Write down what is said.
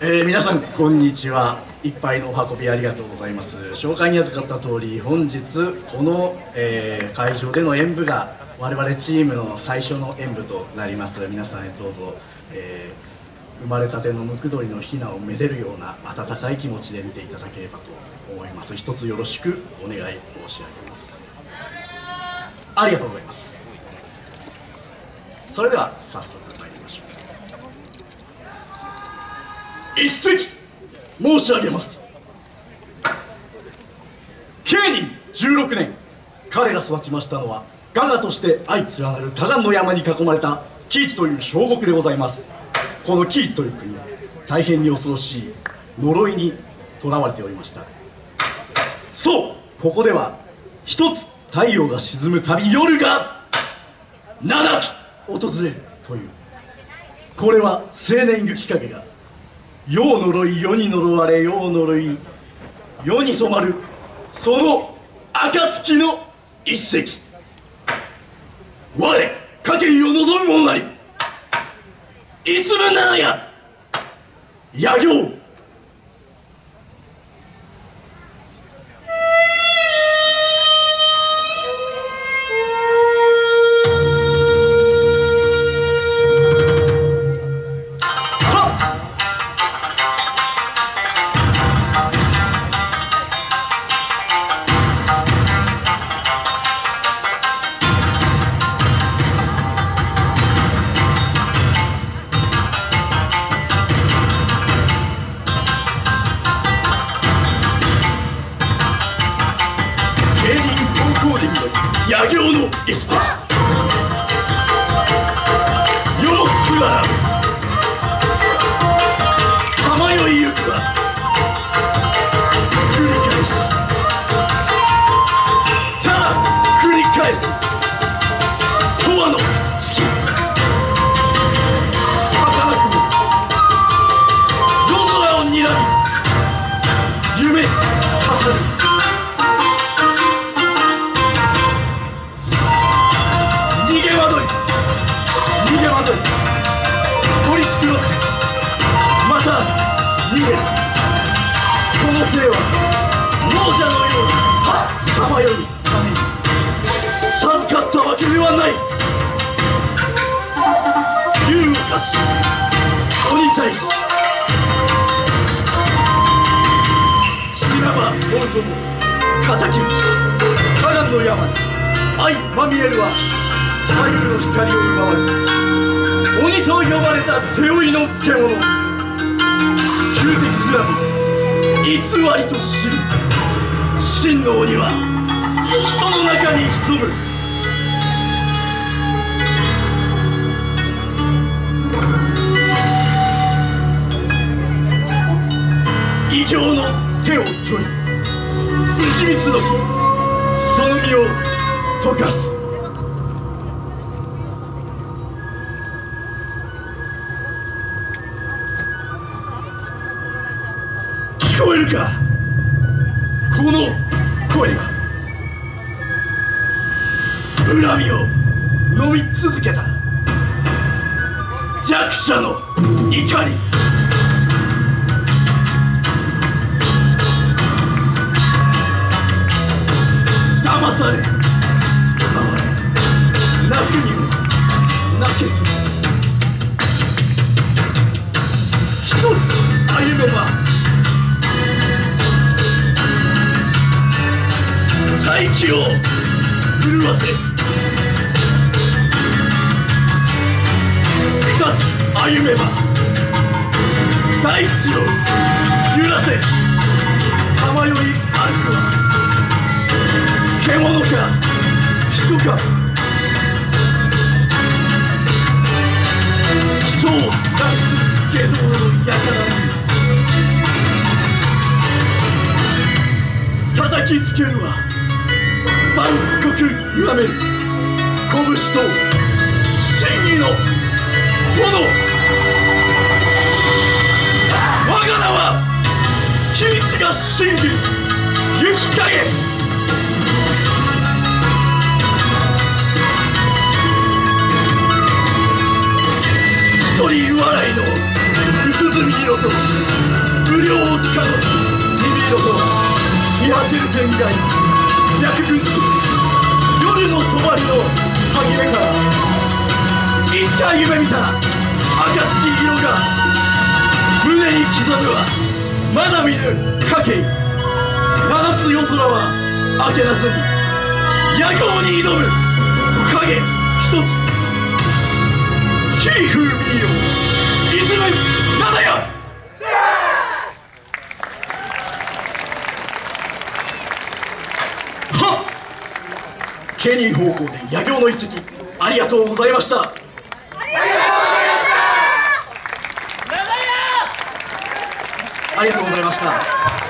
皆さんこんにちは。いっぱいのお運びありがとうございます。紹介に預かった通り、本日この、会場での演舞が我々チームの最初の演舞となります。皆さんへどうぞ、生まれたてのムクドリのヒナをめでるような温かい気持ちで見ていただければと思います。一つよろしくお願い申し上げます。ありがとうございます。それでは早速参りましょう。一席申し上げます。慶仁16年、彼が育ちましたのはガガとして相連なる多賀の山に囲まれた喜一という小国でございます。この喜一という国は大変に恐ろしい呪いにとらわれておりました。そう、ここでは一つ太陽が沈むたび夜が7つ訪れるという、これは青年雪影が世を呪い世に呪われ世を呪い世に染まるその暁の一石、我家計を望む者なり、いつるならや野行。一人笑いの薄墨色と度と見果てる天涯弱軍夜の帳のはぎれからいつか夢見た暁色が胸に刻むはまだ見ぬ家計七つ夜空は明けなせに夜行に挑む影一つひ風味よいずれ七夜。ケニー方向で野行の遺跡ありがとうございました。ありがとうございました。ありがとうございました。